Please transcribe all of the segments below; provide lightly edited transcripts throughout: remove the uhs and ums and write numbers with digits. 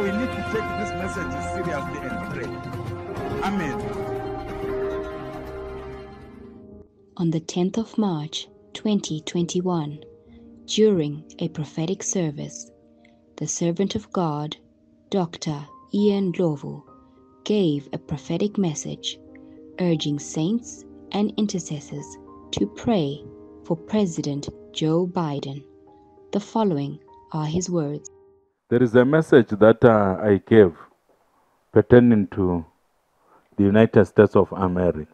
So we need to take this message seriously and pray. Amen. On the 10th of March, 2021, during a prophetic service, the servant of God, Dr. Ian Ndlovu, gave a prophetic message urging saints and intercessors to pray for President Joe Biden. The following are his words. There is a message that I gave pertaining to the United States of America.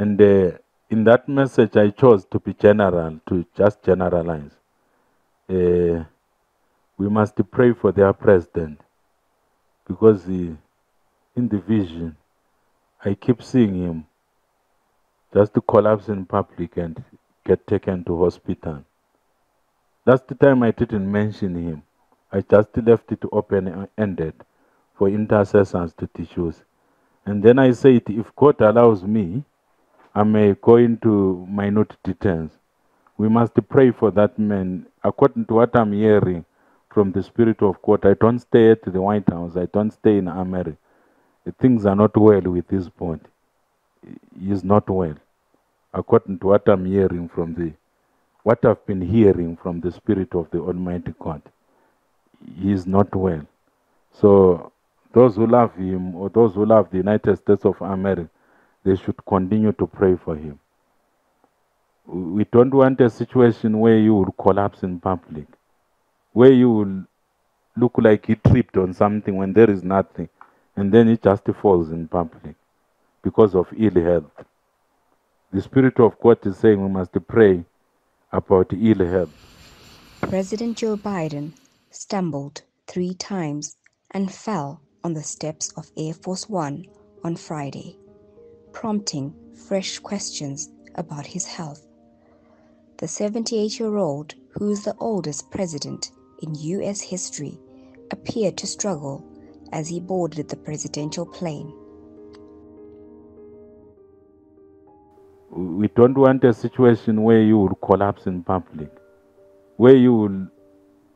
And in that message, I chose to be general, to just generalize. We must pray for their president, because in the vision, I keep seeing him just to collapse in public and get taken to hospital. That's the time I didn't mention him. I just left it open-ended for intercessors to choose. And then I said, if God allows me, I may go into minute details. We must pray for that man. According to what I'm hearing from the Spirit of God, I don't stay at the White House. I don't stay in America. Things are not well with his body. He is not well. According to what I'm hearing from what I've been hearing from the Spirit of the Almighty God, he is not well. So those who love him, or those who love the United States of America, they should continue to pray for him. We don't want a situation where you will collapse in public, where you will look like you tripped on something when there is nothing, and then it just falls in public because of ill health. The Spirit of God is saying we must pray about ill health. President Joe Biden stumbled 3 times and fell on the steps of Air Force One on Friday, prompting fresh questions about his health. The 78-year-old, who is the oldest president in U.S. history, appeared to struggle as he boarded the presidential plane. We don't want a situation where you will collapse in public, where you will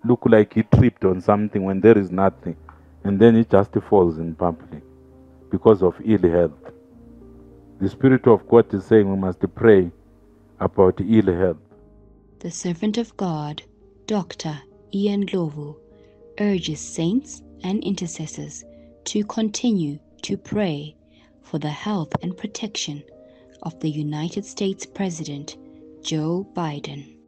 look like you tripped on something when there is nothing, and then it just falls in public because of ill health. The Spirit of God is saying we must pray about ill health. The servant of God, Dr. Ian Ndlovu, urges saints and intercessors to continue to pray for the health and protection of the United States President Joe Biden.